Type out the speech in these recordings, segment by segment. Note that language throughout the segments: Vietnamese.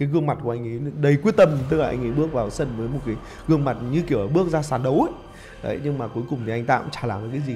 cái gương mặt của anh ấy đầy quyết tâm, tức là anh ấy bước vào sân với một cái gương mặt như kiểu bước ra sàn đấu ấy. Đấy, nhưng mà cuối cùng thì anh ta cũng chả làm được cái gì.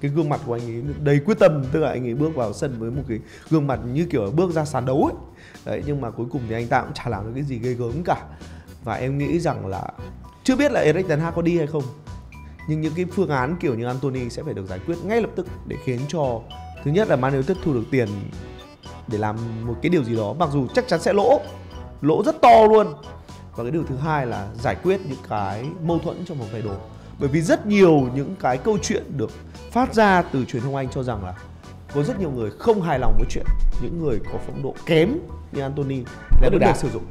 Cái gương mặt của anh ấy đầy quyết tâm, tức là anh ấy bước vào sân với một cái gương mặt như kiểu bước ra sàn đấu ấy. Đấy, nhưng mà cuối cùng thì anh ta cũng chả làm được cái gì ghê gớm cả. Và em nghĩ rằng là chưa biết là Erik Ten Hag có đi hay không, nhưng những cái phương án kiểu như Antony sẽ phải được giải quyết ngay lập tức để khiến cho thứ nhất là Man United thu được tiền để làm một cái điều gì đó, mặc dù chắc chắn sẽ lỗ rất to luôn. Và cái điều thứ hai là giải quyết những cái mâu thuẫn trong vòng thay đồ. Bởi vì rất nhiều những cái câu chuyện được phát ra từ truyền thông Anh cho rằng là có rất nhiều người không hài lòng với chuyện những người có phong độ kém như Antony là vẫn được sử dụng.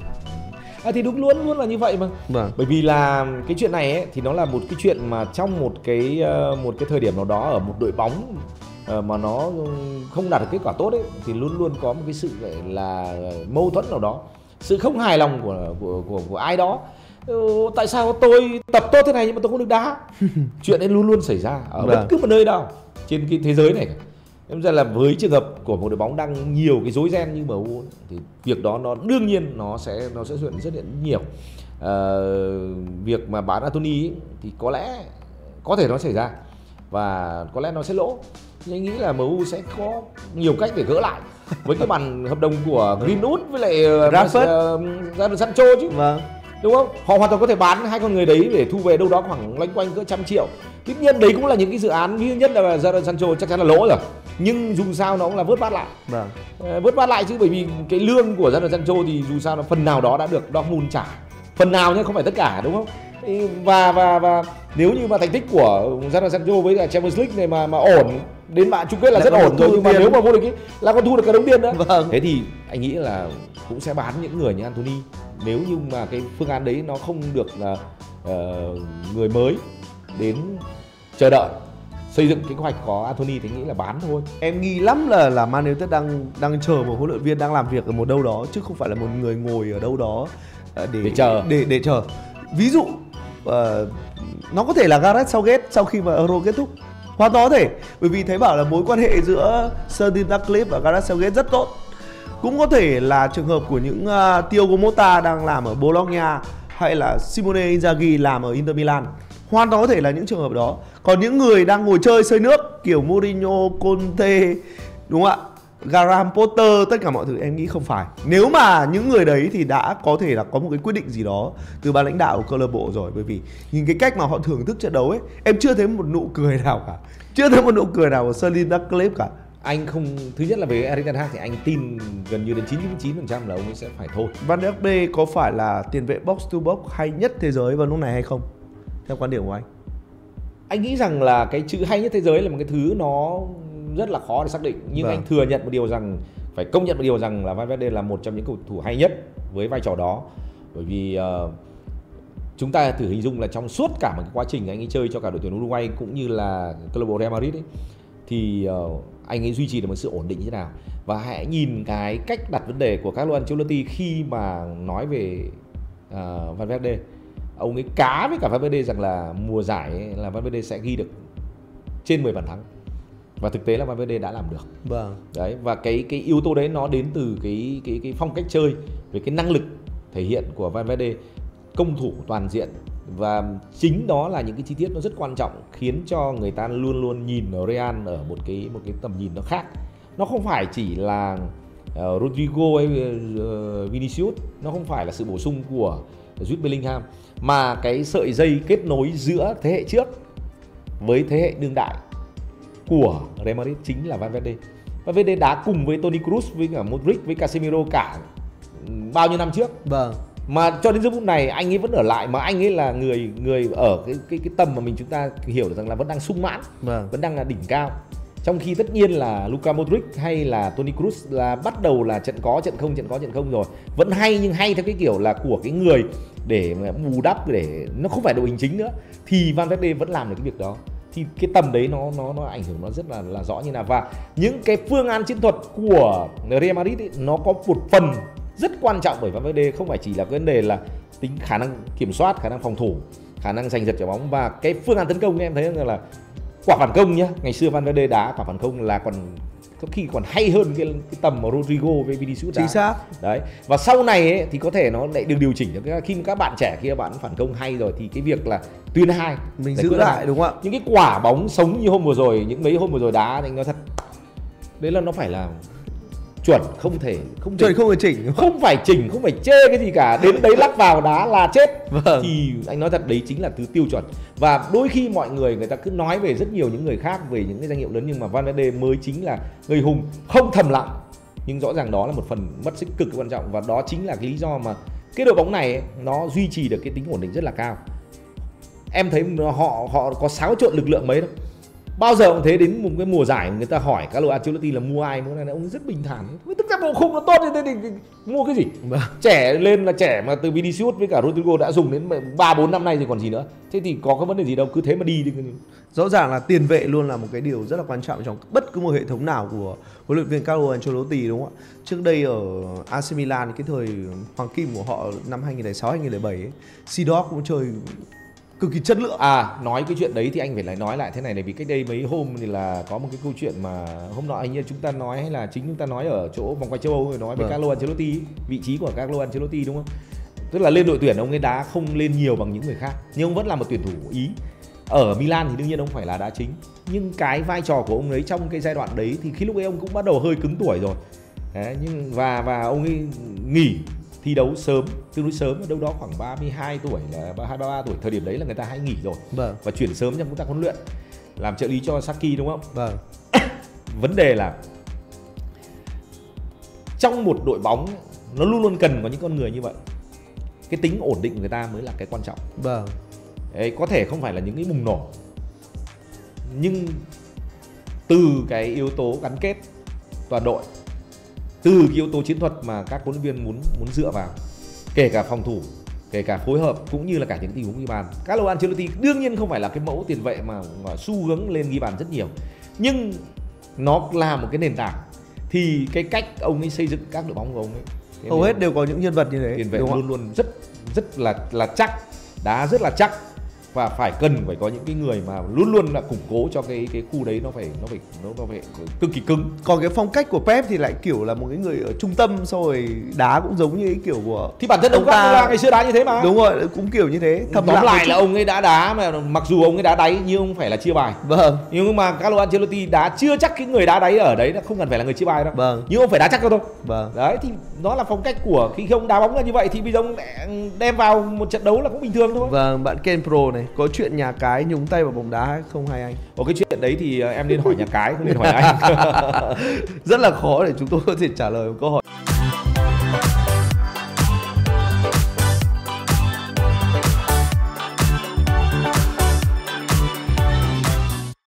Thì đúng, luôn luôn là như vậy mà. Vâng. Bởi vì là cái chuyện này ấy, thì nó là một cái chuyện mà trong một cái thời điểm nào đó ở một đội bóng mà nó không đạt được kết quả tốt ấy, thì luôn luôn có một cái sự gọi là mâu thuẫn nào đó, sự không hài lòng của ai đó. Tại sao tôi tập tốt thế này nhưng mà tôi không được đá? Chuyện ấy luôn luôn xảy ra ở bất cứ một nơi nào trên cái thế giới này. Em ra là với trường hợp của một đội bóng đang nhiều cái rối ren như MU thì việc đó nó đương nhiên nó sẽ xuất hiện rất nhiều. Việc mà bán Antony thì có lẽ có thể nó xảy ra và có lẽ nó sẽ lỗ. Nhưng anh nghĩ là MU sẽ có nhiều cách để gỡ lại với cái bản hợp đồng của Greenwood với lại Sancho chứ. Vâng. Đúng không? Họ hoàn toàn có thể bán hai con người đấy để thu về đâu đó khoảng loanh quanh cỡ 100 triệu. Tuy nhiên đấy cũng là những cái dự án, ví dụ nhất là Jadon Sancho chắc chắn là lỗ rồi, nhưng dù sao nó cũng là vớt vát lại. Vớt vát lại chứ, bởi vì cái lương của Jadon Sancho thì dù sao nó phần nào đó đã được Dortmund trả, phần nào nhé, không phải tất cả, đúng không? Và nếu như mà thành tích của Jadon Sancho với cả Champions League này mà ổn đến mạng chung kết là rất ổn rồi, nhưng mà nếu mà vô địch là còn thu được cả đống tiền nữa. Thế thì anh nghĩ là cũng sẽ bán những người như Antony nếu như mà cái phương án đấy nó không được người mới đến chờ đợi xây dựng cái kế hoạch có Antony thì nghĩ là bán thôi. Em nghi lắm là Man United đang chờ một huấn luyện viên đang làm việc ở một đâu đó chứ không phải là một người ngồi ở đâu đó để chờ. Ví dụ nó có thể là Gareth Southgate sau khi mà Euro kết thúc, hoàn toàn có thể, bởi vì thấy bảo là mối quan hệ giữa Sir Tim Ratcliffe và Gareth Southgate rất tốt. Cũng có thể là trường hợp của những Thiago Motta đang làm ở Bologna hay là Simone Inzaghi làm ở Inter Milan. Hoàn toàn có thể là những trường hợp đó. Còn những người đang ngồi chơi xơi nước kiểu Mourinho, Conte, đúng không ạ? Graham Potter, tất cả mọi thứ em nghĩ không phải. Nếu mà những người đấy thì đã có thể là có một cái quyết định gì đó từ ban lãnh đạo của câu lạc bộ rồi, bởi vì nhìn cái cách mà họ thưởng thức trận đấu ấy, em chưa thấy một nụ cười nào cả. Chưa thấy một nụ cười nào của Sir Tim Ratcliffe cả. Anh không, thứ nhất là về Erik Ten Hag thì anh tin gần như đến 99% là ông ấy sẽ phải thôi. Van der Beek có phải là tiền vệ box to box hay nhất thế giới vào lúc này hay không? Theo quan điểm của anh. Anh nghĩ rằng là cái chữ hay nhất thế giới là một cái thứ nó rất là khó để xác định, nhưng anh thừa nhận một điều rằng, phải công nhận một điều rằng là Valverde là một trong những cầu thủ hay nhất với vai trò đó. Bởi vì chúng ta thử hình dung là trong suốt cả một cái quá trình anh ấy chơi cho cả đội tuyển Uruguay cũng như là câu lạc bộ Real Madrid ấy, thì anh ấy duy trì được một sự ổn định như thế nào. Và hãy nhìn cái cách đặt vấn đề của Carlos Ancelotti khi mà nói về Valverde. Ông ấy cá với cả Valverde rằng là mùa giải ấy, là Valverde sẽ ghi được trên 10 bàn thắng. Và thực tế là Valverde đã làm được. Vâng. Đấy, và cái yếu tố đấy nó đến từ cái phong cách chơi, về cái năng lực thể hiện của Valverde, công thủ toàn diện. Và chính đó là những cái chi tiết nó rất quan trọng khiến cho người ta luôn luôn nhìn Real ở một cái tầm nhìn nó khác. Nó không phải chỉ là Rodrigo hay Vinicius, nó không phải là sự bổ sung của Jude Bellingham, mà cái sợi dây kết nối giữa thế hệ trước với thế hệ đương đại của Real Madrid chính là Valverde. Valverde đá cùng với Toni Kroos, với cả Modric, với Casemiro cả bao nhiêu năm trước. Vâng. Mà cho đến giây phút này anh ấy vẫn ở lại, mà anh ấy là người ở cái tầm mà chúng ta hiểu được rằng là vẫn đang sung mãn, vẫn đang là đỉnh cao. Trong khi tất nhiên là Luka Modric hay là Toni Kroos là bắt đầu là trận có trận không rồi. Vẫn hay, nhưng hay theo cái kiểu là của cái người để bù đắp, để nó không phải đội hình chính nữa, thì Valverde vẫn làm được cái việc đó. thì cái tầm đấy nó ảnh hưởng nó rất là rõ như nào. Và những cái phương án chiến thuật của Real Madrid ấy, nó có một phần rất quan trọng bởi Valverde, không phải chỉ là cái vấn đề là tính khả năng kiểm soát, khả năng phòng thủ, khả năng giành giật trái bóng và cái phương án tấn công. Em thấy là quả phản công nhá, ngày xưa Valverde đá quả phản công là còn có khi còn hay hơn cái tầm mà Rodrigo với Vinicius đá. Chính xác. Đấy. Và sau này ấy, thì có thể nó lại được điều chỉnh. Khi mà các bạn trẻ kia bạn phản công hay rồi thì cái việc là tuyến hai mình giữ lại, đúng không ạ? Những cái quả bóng sống như hôm vừa rồi, những mấy hôm vừa rồi đá thì nó thật đấy là nó phải là chuẩn, không phải chỉnh, không phải chê cái gì cả, đến đấy lắp vào đá là chết. Vâng. Thì anh nói thật, đấy chính là thứ tiêu chuẩn. Và đôi khi mọi người ta cứ nói về rất nhiều những người khác, về những cái danh hiệu lớn, nhưng mà Valverde mới chính là người hùng không thầm lặng, nhưng rõ ràng đó là một phần mất sức cực quan trọng. Và đó chính là cái lý do mà cái đội bóng này ấy, nó duy trì được cái tính ổn định rất là cao. Em thấy họ có xáo trộn lực lượng mấy đâu. Bao giờ cũng thế, đến một cái mùa giải người ta hỏi Carlos Ancelotti là mua ai, mua này ông rất bình thản. Tức là bộ khung nó tốt như thế thì mua cái gì? Trẻ lên là trẻ mà từ Vinicius với cả Rodrigo đã dùng đến 3-4 năm nay thì còn gì nữa. Thế thì có cái vấn đề gì đâu, cứ thế mà đi. Rõ ràng là tiền vệ luôn là một cái điều rất là quan trọng trong bất cứ một hệ thống nào của huấn luyện viên Carlo Ancelotti, đúng không ạ? Trước đây ở AC Milan cái thời hoàng kim của họ năm 2006-2007, Seedorf cũng chơi cực kỳ chất lượng. Nói cái chuyện đấy thì anh phải lại nói lại thế này này, vì cách đây mấy hôm thì là có một cái câu chuyện mà hôm nọ anh như chúng ta nói, hay là chính chúng ta nói ở chỗ vòng quay châu Âu, nói về Carlo Ancelotti, vị trí của Carlo Ancelotti, đúng không? Tức là lên đội tuyển ông ấy đá không lên nhiều bằng những người khác, nhưng ông vẫn là một tuyển thủ Ý. Ở Milan thì đương nhiên ông phải là đá chính, nhưng cái vai trò của ông ấy trong cái giai đoạn đấy thì khi lúc ấy ông cũng bắt đầu hơi cứng tuổi rồi. Đấy, nhưng và ông ấy nghỉ thi đấu sớm, tương đối sớm, ở đâu đó khoảng 32 tuổi, là 33 tuổi, thời điểm đấy là người ta hay nghỉ rồi. Vâng. Và chuyển sớm trong công tác huấn luyện, làm trợ lý cho Saki, đúng không? Vâng. Vấn đề là trong một đội bóng nó luôn luôn cần có những con người như vậy. Cái tính ổn định của người ta mới là cái quan trọng. Vâng. Đấy, có thể không phải là những cái bùng nổ, nhưng từ cái yếu tố gắn kết toàn đội, từ cái yếu tố chiến thuật mà các huấn luyện viên muốn dựa vào, kể cả phòng thủ, kể cả phối hợp, cũng như là cả những tình huống ghi bàn. Carlo Ancelotti đương nhiên không phải là cái mẫu tiền vệ mà xu hướng lên ghi bàn rất nhiều, nhưng nó là một cái nền tảng. Thì cái cách ông ấy xây dựng các đội bóng của ông ấy, hầu hết đều có những nhân vật như thế. Tiền vệ luôn luôn rất là chắc, đá rất là chắc, và cần phải có những cái người mà luôn luôn là củng cố cho cái khu đấy, nó phải cực kỳ cứng. Còn cái phong cách của Pep thì lại kiểu là một cái người ở trung tâm, xong rồi đá cũng giống như cái kiểu của thì bản thân ông ta ngày xưa đá như thế mà. Đúng rồi, cũng kiểu như thế. Thầm tóm lại là ông ấy đã đá mà mặc dù ông ấy đá đáy nhưng không phải là chia bài. Vâng. Nhưng mà Carlo Ancelotti đá chưa chắc cái người đá đáy ở đấy là không cần phải là người chia bài đâu. Vâng. Nhưng ông phải đá chắc thôi. Vâng. Đấy thì nó là phong cách của khi ông đá bóng là như vậy, thì bây giờ ông đem vào một trận đấu là cũng bình thường thôi. Vâng, bạn Ken Pro này, có chuyện nhà cái nhúng tay vào bóng đá hay không hay anh? Cái chuyện đấy thì em nên hỏi nhà cái, không nên hỏi anh. Rất là khó để chúng tôi có thể trả lời một câu hỏi.